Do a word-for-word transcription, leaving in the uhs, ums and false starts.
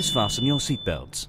Please fasten your seatbelts.